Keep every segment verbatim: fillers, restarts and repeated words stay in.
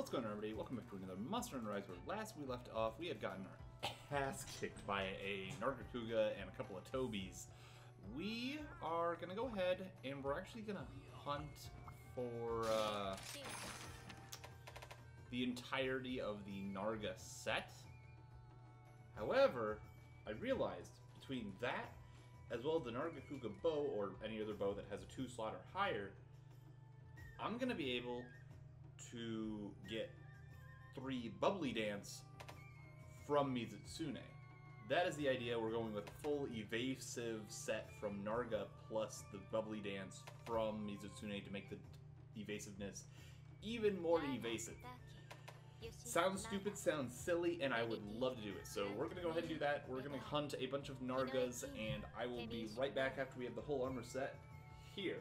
What's going on, everybody? Welcome back to another Monster Hunter Rise, where last we left off, we had gotten our ass kicked by a Nargacuga and a couple of Tobies. We are going to go ahead, and we're actually going to hunt for uh, the entirety of the Narga set. However, I realized between that, as well as the Nargacuga bow, or any other bow that has a two slot or higher, I'm going to be able to get three bubbly dance from Mizutsune. That is the idea. We're going with a full evasive set from Narga plus the bubbly dance from Mizutsune to make the evasiveness even more evasive. Sounds stupid, sounds silly, and I would love to do it. So we're going to go ahead and do that. We're going to hunt a bunch of Nargas, and I will be right back after we have the whole armor set here.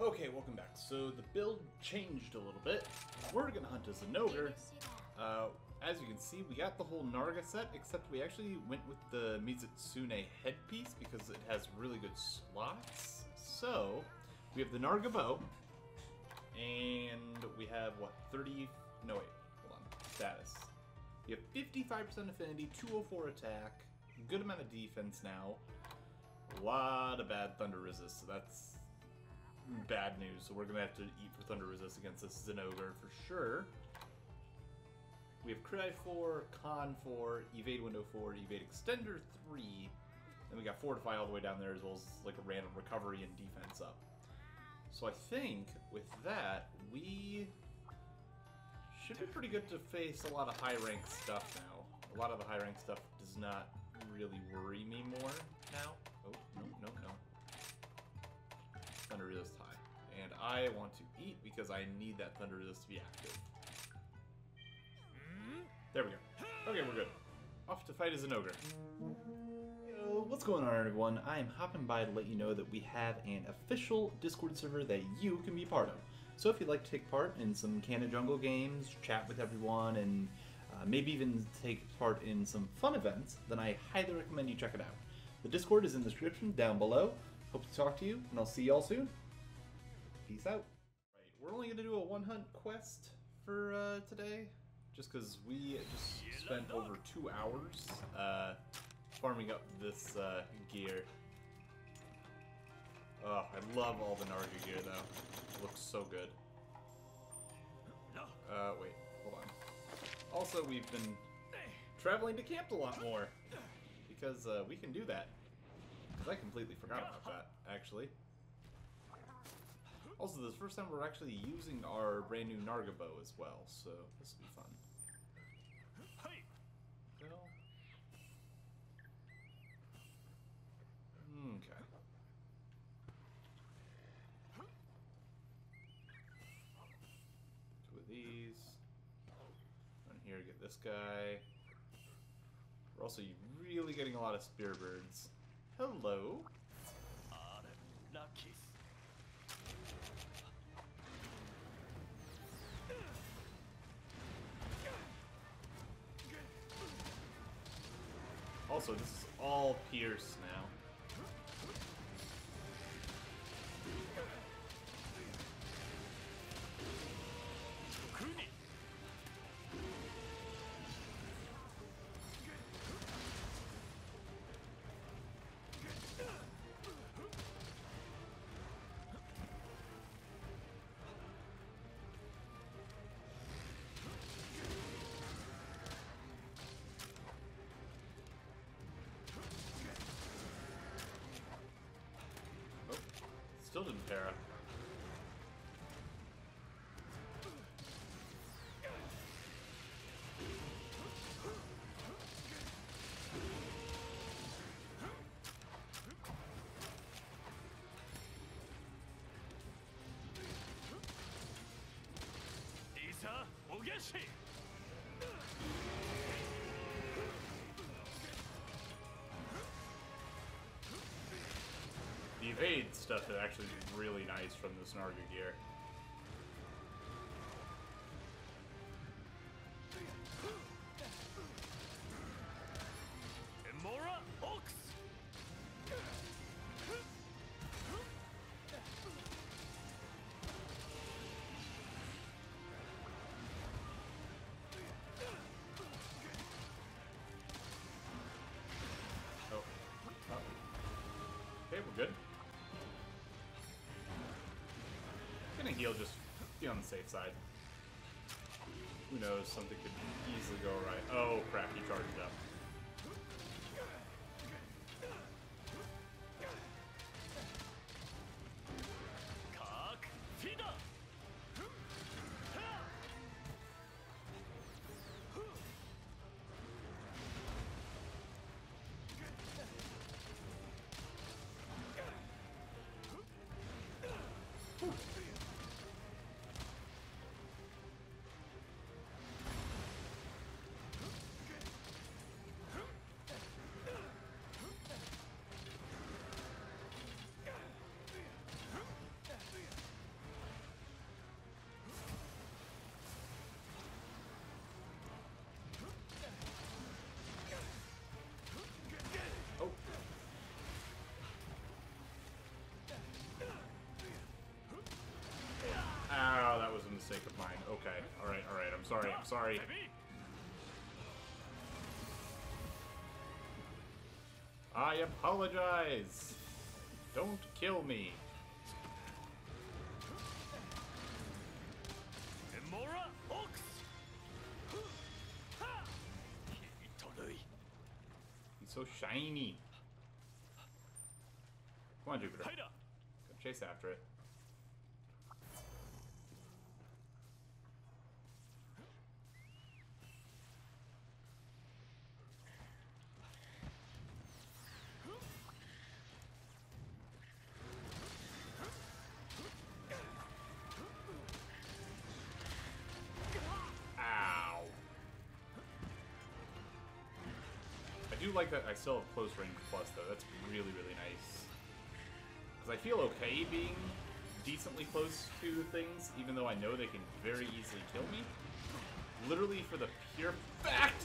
Okay, welcome back. So the build changed a little bit. We're gonna hunt as a Zinogre. Uh, as you can see, we got the whole Narga set, except we actually went with the Mizutsune headpiece because it has really good slots. So we have the Narga Bow, and we have what thirty? No wait, hold on. Status. You have fifty-five percent affinity, two oh four attack, good amount of defense now. A lot of bad thunder resist, so that's bad news. So we're gonna have to eat for thunder resist against this Zinogre for sure. We have crit four, con four, evade window four, evade extender three, and we got fortify all the way down there, as well as like a random recovery and defense up. So I think with that we should be pretty good to face a lot of high rank stuff now. A lot of the high rank stuff does not really worry me more now. Oh, no, no, no. Thunder resist high. And I want to eat because I need that thunder resist to be active. There we go. Okay, we're good. Off to fight as an ogre. Yo, what's going on, everyone? I am hopping by to let you know that we have an official Discord server that you can be part of. So if you'd like to take part in some Canada Jungle games, chat with everyone, and uh, maybe even take part in some fun events, then I highly recommend you check it out. The Discord is in the description down below. Hope to talk to you, and I'll see y'all soon. Peace out. Right, we're only gonna do a one hunt quest for uh, today, just because we just spent over two hours uh, farming up this uh, gear. Oh, I love all the Narga gear though. It looks so good. Uh, wait, hold on. Also, we've been traveling to camp a lot more because uh, we can do that. I completely forgot about that, actually. Also, this is the first time we're actually using our brand new Narga Bow as well, so this will be fun. Well. Okay. Two of these. Run here, get this guy. We're also really getting a lot of spear birds. Hello. Also, this is all pierce now. Still didn't para. Isa Ogeshi. evade stuff that actually is really nice from this Narga gear. Emora Ox! Oh. Oh. Okay, we're good. Gonna heal, just be on the safe side. Who knows, something could easily go right. Oh crap, he charged up. Sake of mine. Okay. Alright, alright. I'm sorry. I'm sorry. I apologize. Don't kill me. Emora Ox. He's so shiny. Come on, Jupiter. Go chase after it. I do like that I still have close range plus, though. That's really, really nice. Because I feel okay being decently close to things, even though I know they can very easily kill me. Literally for the pure fact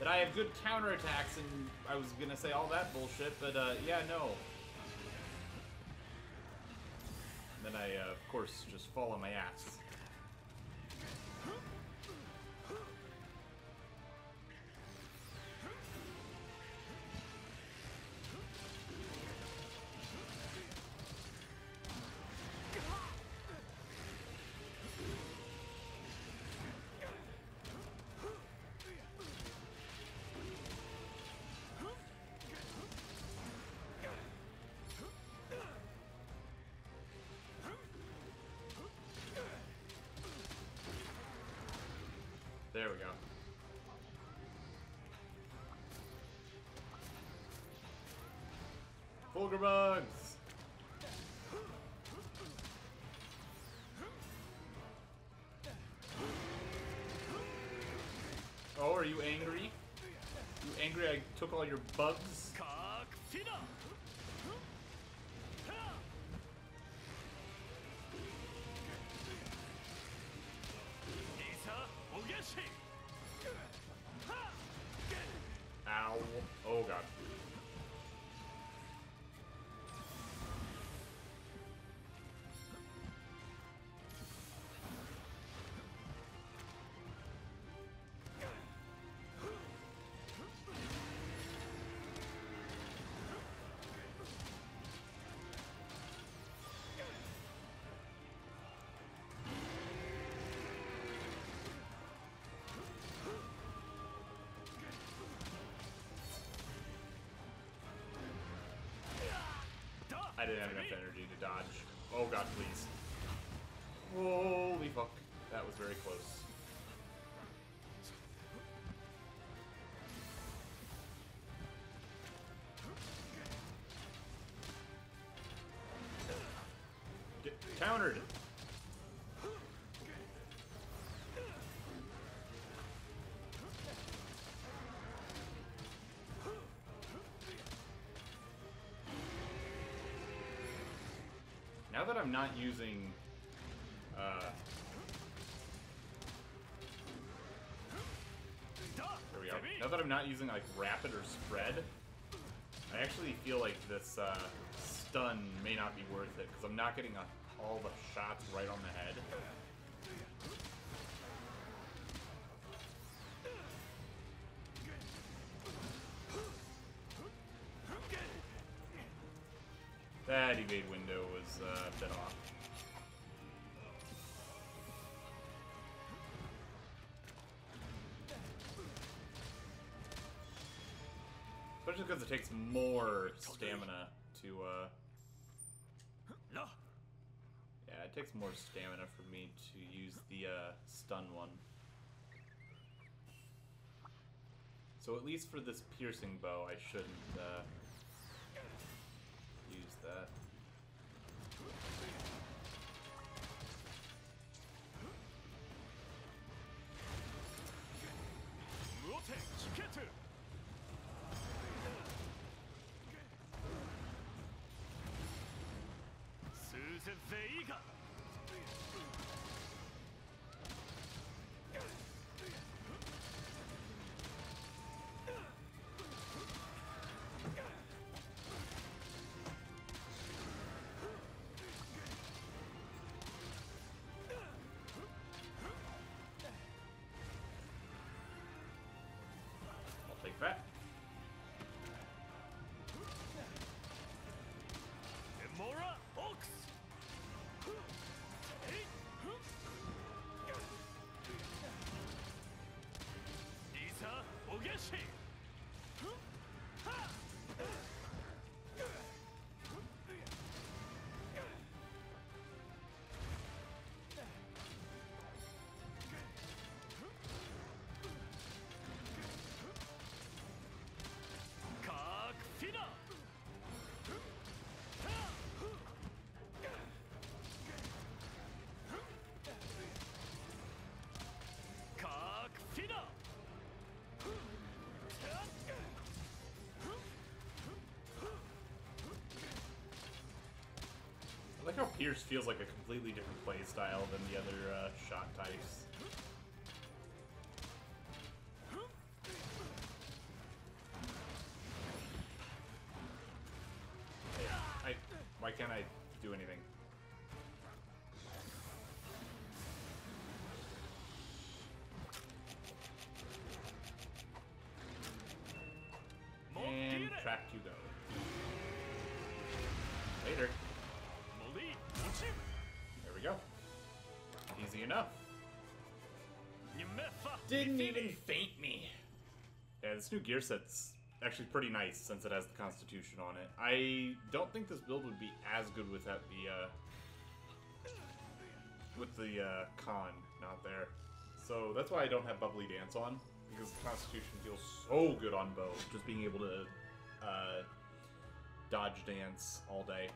that I have good counterattacks, and I was going to say all that bullshit, but uh, yeah, no. And then I, uh, of course, just fall on my ass. There we go. Fulgur Bugs! Oh, are you angry? You angry I took all your bugs? Ow. Oh god. I didn't have enough energy to dodge. Oh god, please. Holy fuck. That was very close. Get countered! Now that I'm not using uh there we go. Now that I'm not using like rapid or spread, I actually feel like this uh stun may not be worth it, because I'm not getting a, all the shots right on the head. That evade window was uh, a bit off. Especially because it takes more stamina to, uh... yeah, it takes more stamina for me to use the uh, stun one. So at least for this piercing bow, I shouldn't uh, use that. I'll take that. I like how Pierce feels like a completely different play style than the other uh, shot types. I, I, why can't I do anything? And track you go. Later. There we go. Easy enough. Didn't even faint me. Yeah, this new gear set's actually pretty nice since it has the Constitution on it. I don't think this build would be as good without the uh, with the uh, con not there. So that's why I don't have Bubbly Dance on, because the Constitution feels so good on Bow. Just being able to uh, dodge dance all day.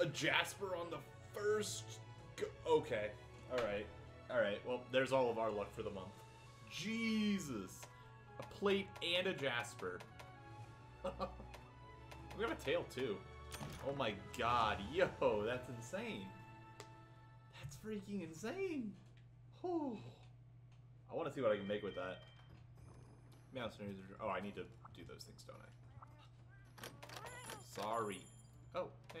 A Jasper on the first go. Okay. Alright. Alright. Well, there's all of our luck for the month. Jesus. A plate and a Jasper. We got a tail, too. Oh my god. Yo, that's insane. That's freaking insane. Oh. I want to see what I can make with that. Oh, I need to do those things, don't I? Sorry. Oh, hey.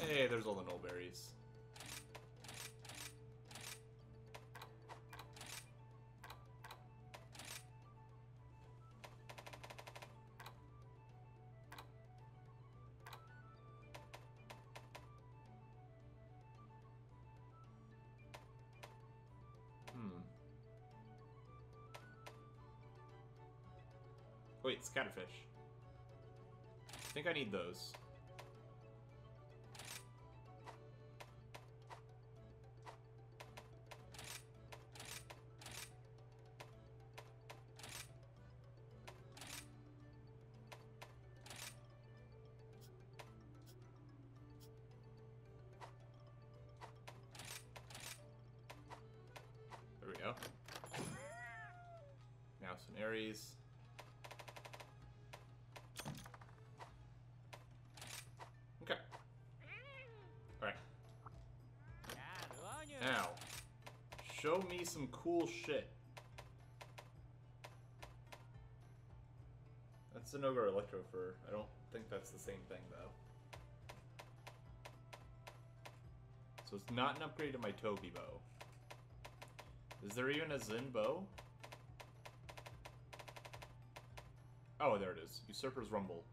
Hey, there's all the null berries. Hmm. Wait, scatterfish. I think I need those. There we go. Now some Aries. be some cool shit. That's a Nova Electrofur. I don't think that's the same thing, though. So it's not an upgrade to my Toby bow. Is there even a Zin bow? Oh, there it is. Usurper's Rumble.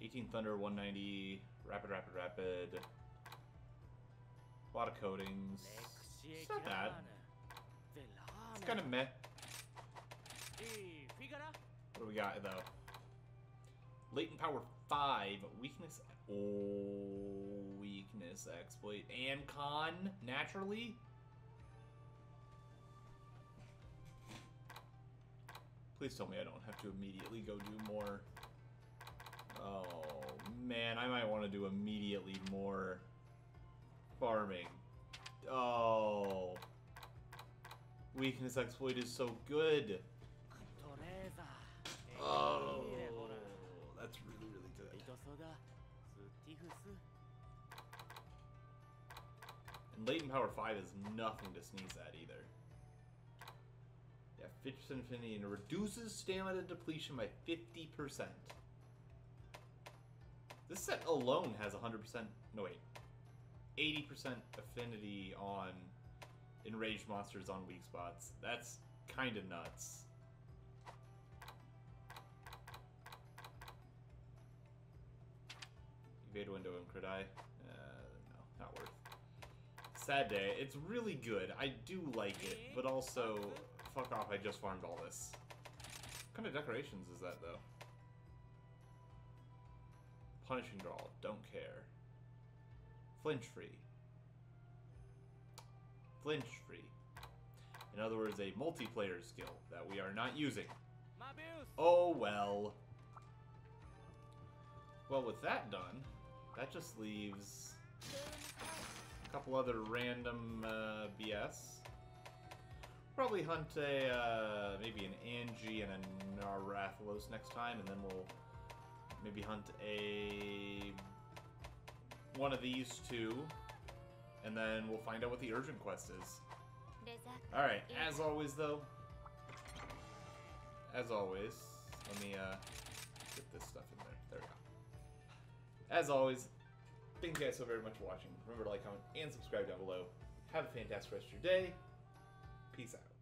eighteen Thunder, one ninety, Rapid, Rapid, Rapid. A lot of coatings. It's not bad. It's kind of meh. What do we got, though? Latent Power five, Weakness... Oh, Weakness, Exploit, and Con, naturally? Please tell me I don't have to immediately go do more. Oh, man, I might want to do immediately more farming. Oh. Weakness Exploit is so good. Oh. That's really, really good. And Latent Power five is nothing to sneeze at, either. Yeah, fifty percent Infinity, and it reduces stamina depletion by fifty percent. This set alone has one hundred percent... No, wait. eighty percent affinity on enraged monsters on weak spots. That's kind of nuts. Evade window and crit eye. Uh, no, not worth. Sad day. It's really good. I do like it, but also... Fuck off, I just farmed all this. What kind of decorations is that, though? Punishing Draw, don't care. Flinch free. Flinch free. In other words, a multiplayer skill that we are not using. Oh well. Well, with that done, that just leaves a couple other random uh, B S. Probably hunt a, uh, maybe an Angie and a Narathalos next time, and then we'll maybe hunt a, one of these two, and then we'll find out what the urgent quest is. Alright, as always though, as always, let me, uh, get this stuff in there. There we go. As always, thank you guys so very much for watching. Remember to like, comment, and subscribe down below. Have a fantastic rest of your day. Peace out.